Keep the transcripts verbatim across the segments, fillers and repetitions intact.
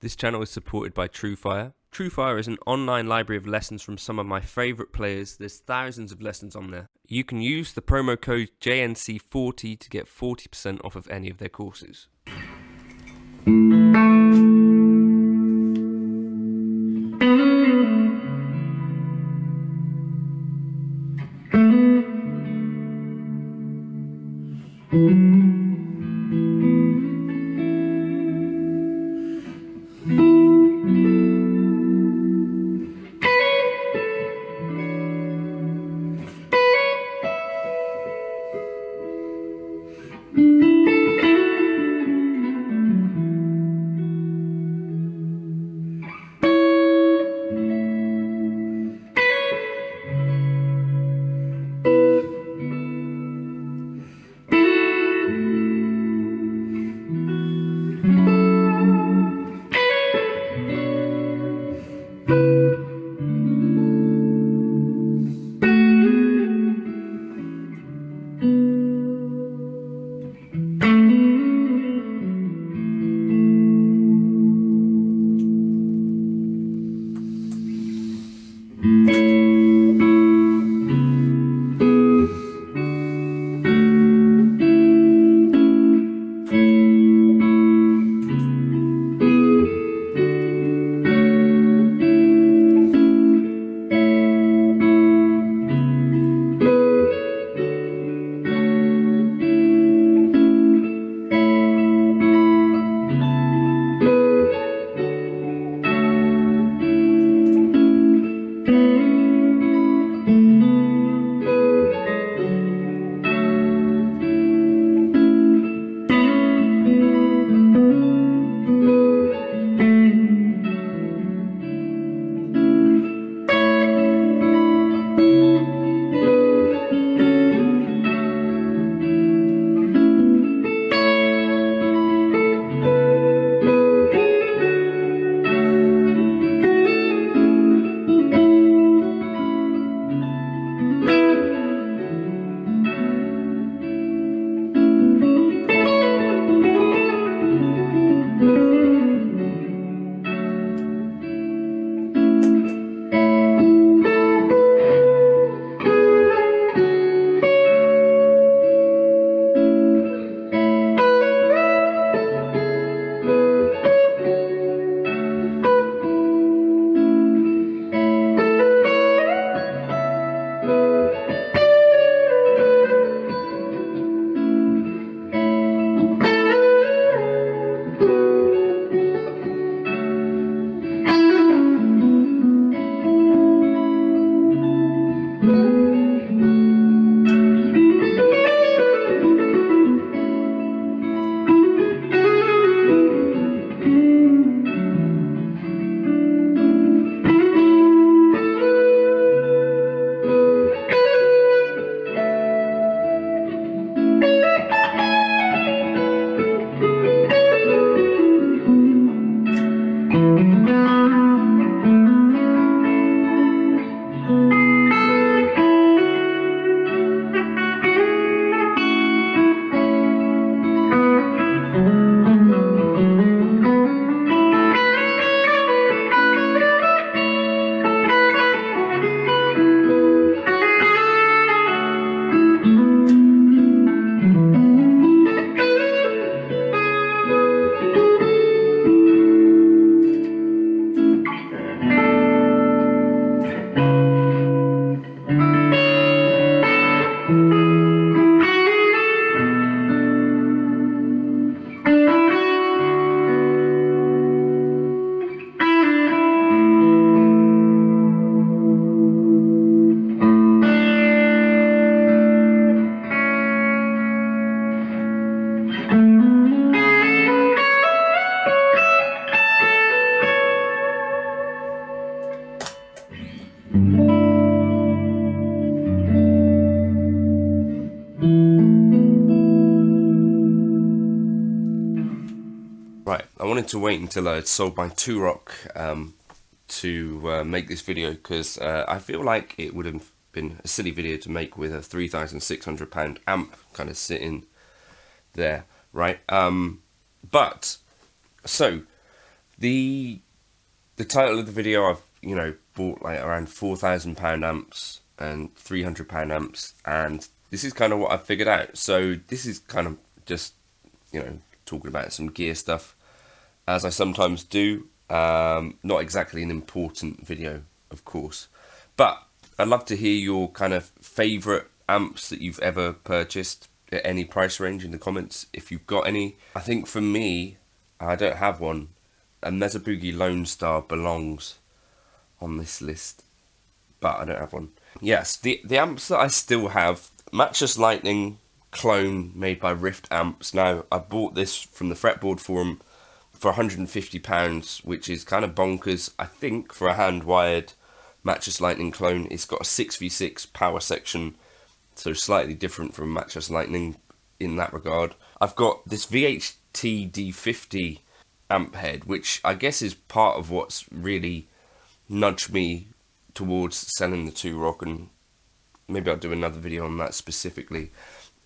This channel is supported by TrueFire. TrueFire is an online library of lessons from some of my favourite players. There's thousands of lessons on there. You can use the promo code J N C forty to get forty percent off of any of their courses. To wait until I had sold my Two Rock um, to uh, make this video, because uh, I feel like it would have been a silly video to make with a three thousand six hundred pound amp kind of sitting there, right? Um, but so The the title of the video, I've you know bought like around four thousand pound amps and three hundred pound amps, and this is kind of what I figured out. So this is kind of just you know talking about some gear stuff, as I sometimes do. Um, not exactly an important video, of course, but I'd love to hear your kind of favourite amps that you've ever purchased at any price range in the comments, if you've got any. I think for me, I don't have one, and Mesa Boogie Lone Star belongs on this list, but I don't have one. Yes, the, the amps that I still have, Matchless Lightning clone made by Rift Amps. Now, I bought this from the Fretboard Forum for one hundred and fifty pounds, which is kind of bonkers, I think, for a hand-wired Matchless Lightning clone. It's got a six V six power section, so slightly different from Matchless Lightning in that regard. I've got this V H T D fifty amp head, which I guess is part of what's really nudged me towards selling the Two Rock, and maybe I'll do another video on that specifically.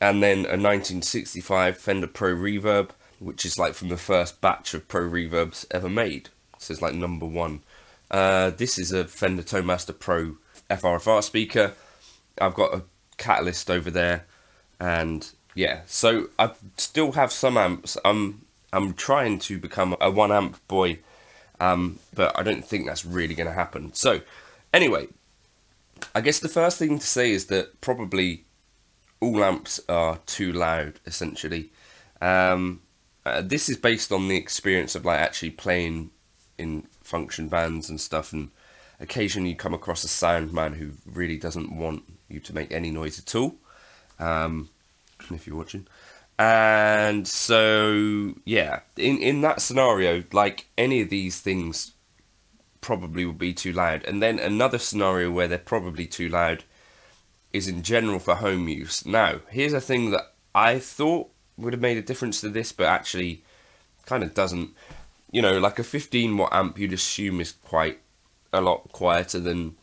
And then a nineteen sixty-five Fender Pro Reverb, which is like from the first batch of Pro Reverbs ever made. So it's like number one. Uh, this is a Fender Tone Master Pro F R F R speaker. I've got a Catalyst over there, and yeah, so I still have some amps. I'm I'm trying to become a one amp boy, um, but I don't think that's really going to happen. So anyway, I guess the first thing to say is that probably all amps are too loud, essentially. Um, Uh, this is based on the experience of like actually playing in function bands and stuff, and occasionally you come across a sound man who really doesn't want you to make any noise at all, um, if you're watching. And so yeah, in, in that scenario, like any of these things probably will be too loud. And then another scenario where they're probably too loud is in general for home use. Now, here's a thing that I thought would have made a difference to this, but actually kind of doesn't. You know, like a fifteen watt amp you'd assume is quite a lot quieter than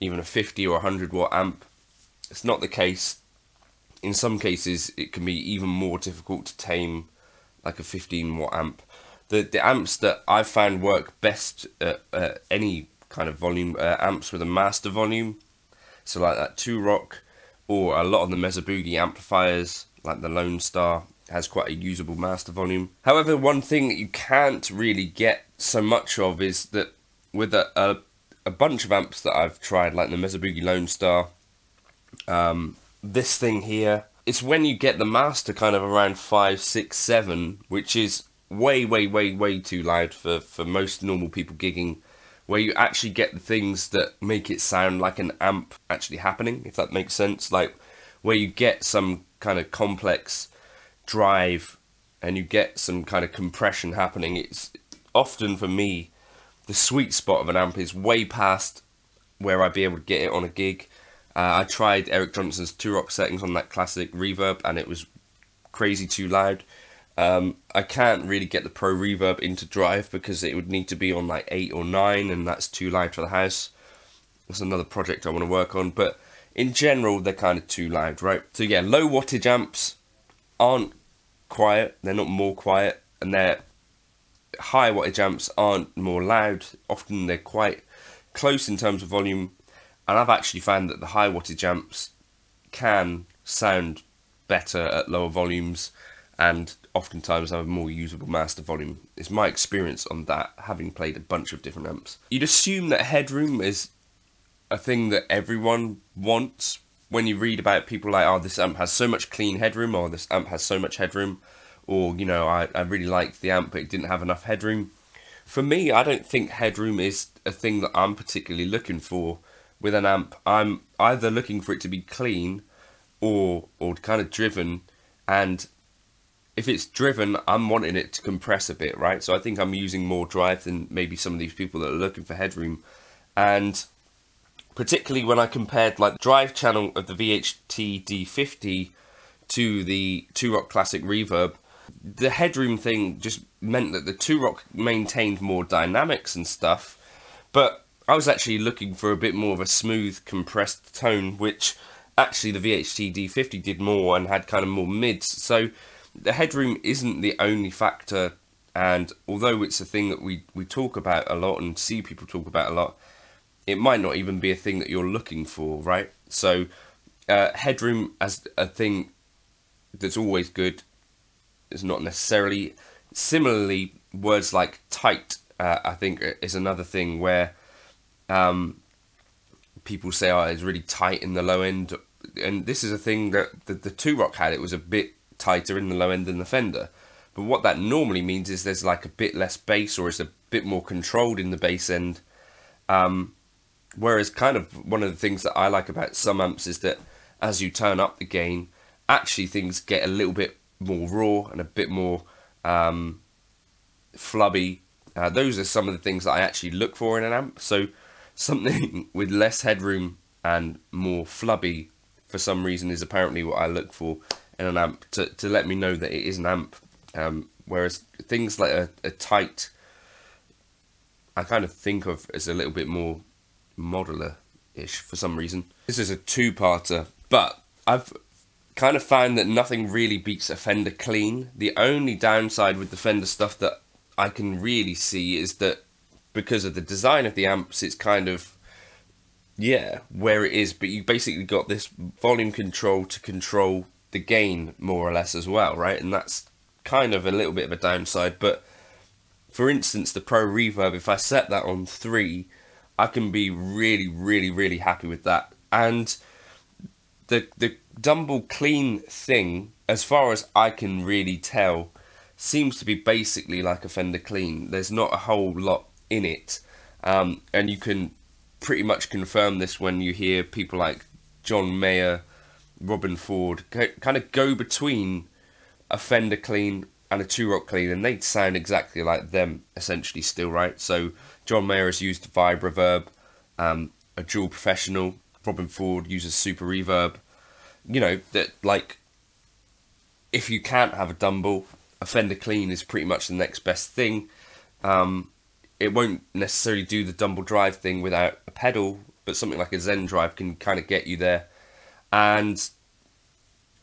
even a fifty or a hundred watt amp. It's not the case. In some cases it can be even more difficult to tame like a fifteen watt amp. The, the amps that I've found work best at, at any kind of volume, uh, amps with a master volume, so like that Two Rock, or a lot of the Mesa Boogie amplifiers, like the Lone Star has quite a usable master volume. However, one thing that you can't really get so much of is that with a, a, a bunch of amps that I've tried, like the Mesa Boogie Lone Star, um, this thing here, it's when you get the master kind of around five, six, seven, which is way, way, way, way too loud for, for most normal people gigging, where you actually get the things that make it sound like an amp actually happening, if that makes sense. Like where you get some kind of complex drive and you get some kind of compression happening. It's often, for me, the sweet spot of an amp is way past where I'd be able to get it on a gig. Uh, I tried Eric Johnson's Two Rock settings on that classic reverb and it was crazy too loud. Um, I can't really get the Pro Reverb into drive because it would need to be on like eight or nine, and that's too loud for the house. That's another project I want to work on, but in general, they're kind of too loud, right? So yeah, low wattage amps aren't quiet, they're not more quiet, and their high wattage amps aren't more loud. Often they're quite close in terms of volume, and I've actually found that the high wattage amps can sound better at lower volumes, and oftentimes have a more usable master volume. It's my experience on that, having played a bunch of different amps. You'd assume that headroom is a thing that everyone wants. When you read about people like, oh, this amp has so much clean headroom, or this amp has so much headroom, or, you know, I, I really liked the amp but it didn't have enough headroom. For me, I don't think headroom is a thing that I'm particularly looking for with an amp. I'm either looking for it to be clean or or kind of driven, and if it's driven, I'm wanting it to compress a bit, right? So I think I'm using more drive than maybe some of these people that are looking for headroom. And particularly when I compared like the drive channel of the V H T D fifty to the Two Rock Classic Reverb, the headroom thing just meant that the Two Rock maintained more dynamics and stuff, but I was actually looking for a bit more of a smooth compressed tone, which actually the V H T D fifty did more and had kind of more mids. So the headroom isn't the only factor And although it's a thing that we, we talk about a lot and see people talk about a lot, it might not even be a thing that you're looking for, right? So uh, headroom as a thing that's always good is not necessarily. Similarly, words like tight, uh, I think, is another thing where um, people say, oh, it's really tight in the low end. And this is a thing that the, the Two Rock had. It was a bit tighter in the low end than the Fender. But what that normally means is there's like a bit less bass, or it's a bit more controlled in the bass end. Um, whereas kind of one of the things that I like about some amps is that as you turn up the gain, actually things get a little bit more raw and a bit more um, flubby. Uh, those are some of the things that I actually look for in an amp. So something with less headroom and more flubby for some reason is apparently what I look for in an amp to, to let me know that it is an amp. Um, whereas things like a, a tight, I kind of think of as a little bit more modular-ish for some reason. This is a two-parter, but I've kind of found that nothing really beats a Fender clean. The only downside with the Fender stuff that I can really see is that because of the design of the amps, it's kind of, yeah, where it is, but you basically got this volume control to control the gain more or less as well, right? And that's kind of a little bit of a downside, but for instance, the Pro Reverb, if I set that on three, I can be really, really, really happy with that. And the the Dumble clean thing, as far as I can really tell, seems to be basically like a Fender clean. There's not a whole lot in it. Um, and you can pretty much confirm this when you hear people like John Mayer, Robin Ford, kind of go between a Fender clean and a Two Rock clean, and they sound exactly like them essentially still, right? So John Mayer has used Vibroverb, um, a dual professional. Robin Ford uses Super Reverb. You know, that like, if you can't have a Dumble, a Fender clean is pretty much the next best thing. Um, it won't necessarily do the Dumble drive thing without a pedal, but something like a Zen Drive can kind of get you there. And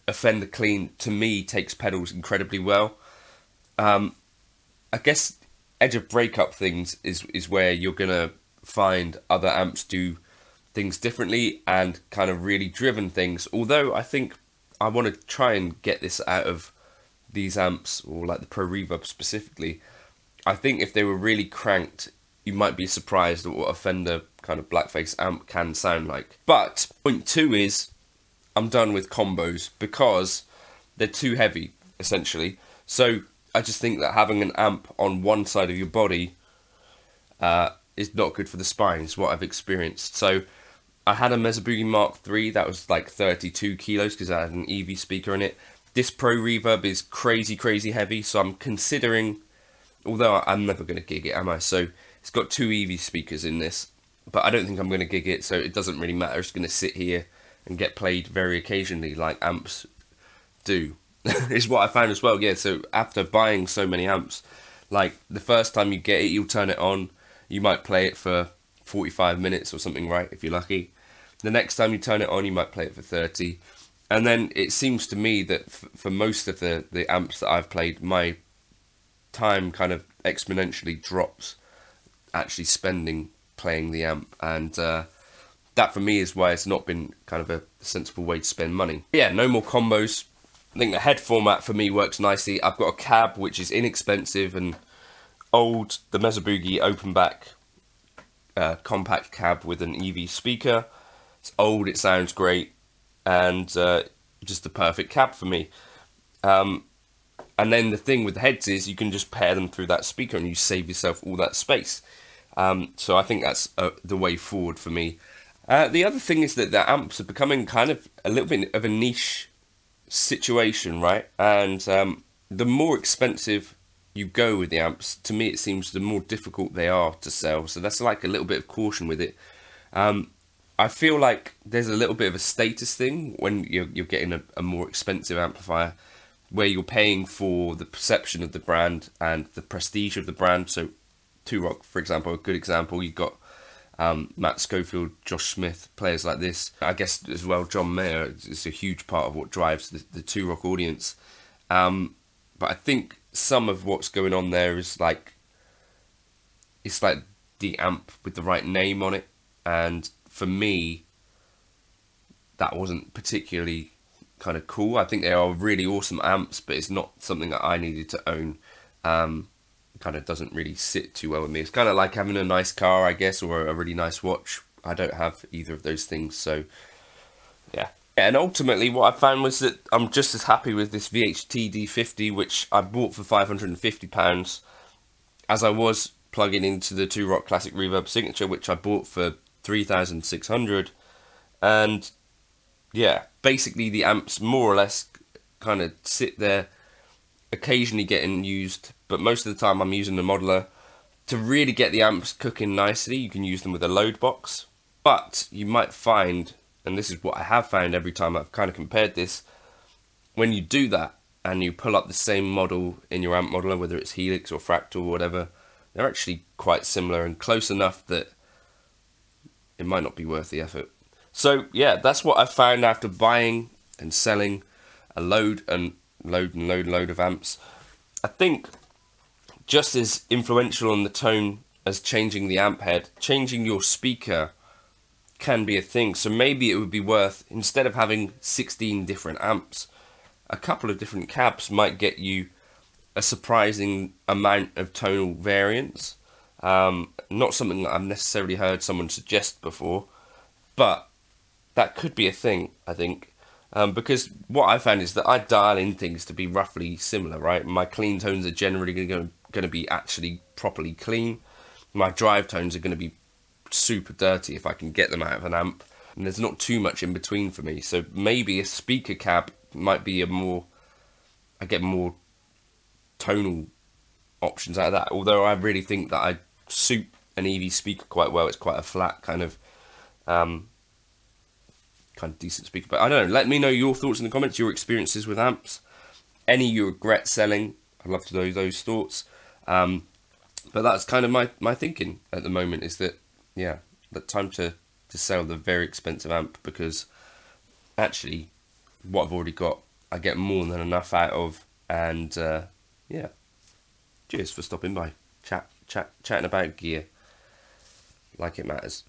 a Fender clean, to me, takes pedals incredibly well. Um, I guess edge of breakup things is, is where you're going to find other amps do things differently and kind of really driven things. Although I think I want to try and get this out of these amps, or like the Pro Reverb specifically. I think if they were really cranked, you might be surprised at what a Fender kind of blackface amp can sound like. But point two is I'm done with combos because they're too heavy, essentially. So I just think that having an amp on one side of your body uh, is not good for the spine, is what I've experienced. So I had a Mesa Boogie Mark three that was like thirty-two kilos because I had an E V speaker in it. This Pro Reverb is crazy, crazy heavy. So I'm considering, although I'm never going to gig it, am I? So it's got two E V speakers in this, but I don't think I'm going to gig it. So it doesn't really matter. It's going to sit here and get played very occasionally like amps do. Is what I found as well. Yeah, so after buying so many amps, like the first time you get it, you'll turn it on, you might play it for forty-five minutes or something, right, if you're lucky. The next time you turn it on, you might play it for thirty, and then it seems to me that f for most of the the amps that I've played, my time kind of exponentially drops actually spending playing the amp, and uh that for me is why it's not been kind of a sensible way to spend money. But yeah, no more combos. I think the head format for me works nicely. I've got a cab, which is inexpensive and old, the Mesa Boogie open back uh, compact cab with an E V speaker. It's old, it sounds great, and uh, just the perfect cab for me. Um, and then the thing with the heads is you can just pair them through that speaker and you save yourself all that space. Um, so I think that's uh, the way forward for me. Uh, the other thing is that the amps are becoming kind of a little bit of a niche situation, right? And um, the more expensive you go with the amps, to me it seems the more difficult they are to sell. So that's like a little bit of caution with it. Um, I feel like there's a little bit of a status thing when you're, you're getting a, a more expensive amplifier, where you're paying for the perception of the brand and the prestige of the brand. So Two Rock, for example, a good example, you've got Um, Matt Schofield, Josh Smith, players like this. I guess as well, John Mayer is a huge part of what drives the, the Two Rock audience. Um, but I think some of what's going on there is like, it's like the amp with the right name on it, and for me that wasn't particularly kind of cool. I think they are really awesome amps, but it's not something that I needed to own. Um, kind of doesn't really sit too well with me. It's kind of like having a nice car, I guess, or a really nice watch. I don't have either of those things, so yeah. And ultimately what I found was that I'm just as happy with this V H T D fifty, which I bought for five hundred and fifty pounds, as I was plugging into the Two Rock Classic Reverb Signature, which I bought for three thousand six hundred. And yeah, basically the amps more or less kind of sit there, occasionally getting used, but most of the time I'm using the modeler. To really get the amps cooking nicely, you can use them with a load box, but you might find, and this is what I have found every time I've kind of compared this, when you do that and you pull up the same model in your amp modeler, whether it's Helix or Fractal or whatever, they're actually quite similar and close enough that it might not be worth the effort. So yeah, that's what I found after buying and selling a load and load and load load of amps. I think just as influential on the tone as changing the amp head, changing your speaker can be a thing. So maybe it would be worth, instead of having sixteen different amps, a couple of different cabs might get you a surprising amount of tonal variance. Um, not something that I've necessarily heard someone suggest before, but that could be a thing, I think. Um, because what I found is that I dial in things to be roughly similar, right? My clean tones are generally going to be actually properly clean. My drive tones are going to be super dirty if I can get them out of an amp. And there's not too much in between for me. So maybe a speaker cab might be a more, I get more tonal options out of that. Although I really think that I suit an E V speaker quite well. It's quite a flat kind of... Um, kind of decent speaker, but I don't know. Let me know your thoughts in the comments, your experiences with amps, any you regret selling. I'd love to know those thoughts. Um, but that's kind of my my thinking at the moment, is that yeah, the time to to sell the very expensive amp, because actually what I've already got I get more than enough out of. And uh, yeah, cheers for stopping by, chat chat chatting about gear like it matters.